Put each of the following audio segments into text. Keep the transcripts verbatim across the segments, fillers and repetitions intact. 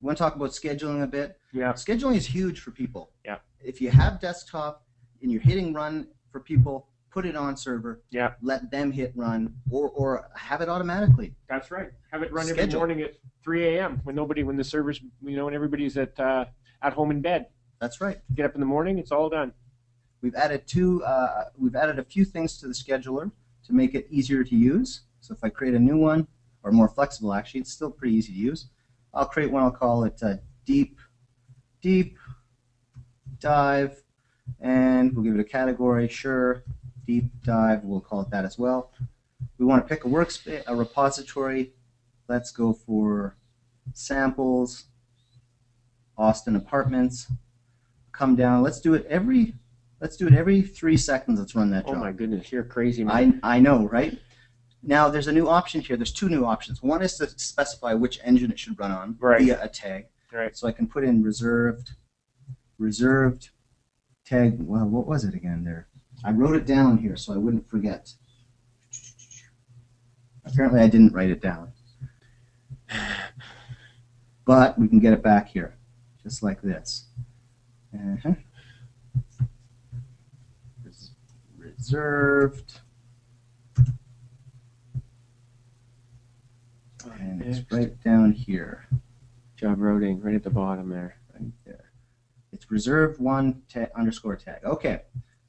we want to talk about scheduling a bit. Yeah. Scheduling is huge for people. Yeah. If you have desktop and you're hitting run for people, put it on server. Yeah. Let them hit run, or or have it automatically. That's right. Have it run Schedule. every morning at three A M when nobody, when the servers, you know, when everybody's at uh, at home in bed. That's right. Get up in the morning. It's all done. We've added two. Uh, we've added a few things to the scheduler to make it easier to use. So if I create a new one, or more flexible, actually, it's still pretty easy to use. I'll create one. I'll call it uh, Deep Deep Dive, and we'll give it a category. Sure, Deep Dive. We'll call it that as well. We want to pick a workspace, a repository. Let's go for samples. Austin Apartments. Come down. Let's do it every. Let's do it every three seconds. Let's run that job. Oh my goodness, you're crazy, man. I I know, right? Now there's a new option here. There's two new options. One is to specify which engine it should run on right. via a tag. Right. So I can put in reserved, reserved tag. Well, what was it again there? I wrote it down here so I wouldn't forget. Apparently I didn't write it down. But we can get it back here, just like this. Uh-huh. Reserved, and it's right down here. Job routing, right at the bottom there. Right there. It's reserved one ta underscore tag. Okay,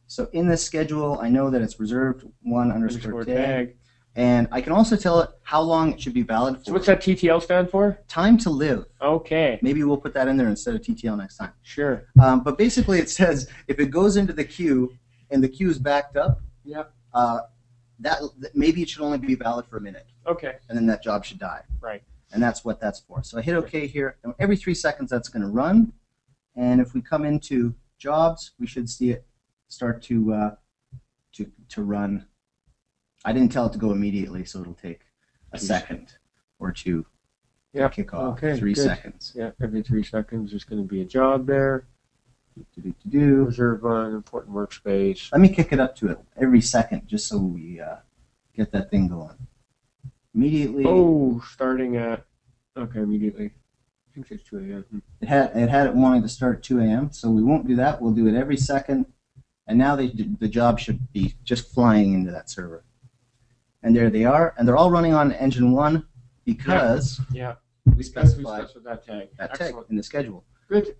so in this schedule, I know that it's reserved one underscore, underscore tag, tag, and I can also tell it how long it should be valid for. So what's that T T L stand for? Time to live. Okay. Maybe we'll put that in there instead of T T L next time. Sure. Um, but basically, it says if it goes into the queue. And the queue's backed up. Yeah. Uh, that, that maybe it should only be valid for a minute. Okay. And then that job should die. Right. And that's what that's for. So I hit OK here. And every three seconds, that's going to run. And if we come into jobs, we should see it start to uh, to to run. I didn't tell it to go immediately, so it'll take a second or two. Yeah. To kick off. Okay. Three good. seconds. Yeah. Every three seconds, there's going to be a job there. Do, do, do, do. Reserve an important workspace. Let me kick it up to it every second, just so we uh, get that thing going. Immediately. Oh, starting at. Okay, immediately. I think it's two A M It had it had it wanting to start at two A M, so we won't do that. We'll do it every second, and now they the job should be just flying into that server. And there they are, and they're all running on engine one because yeah, yeah. we specified, we specified that tag, that tag in the schedule. Good.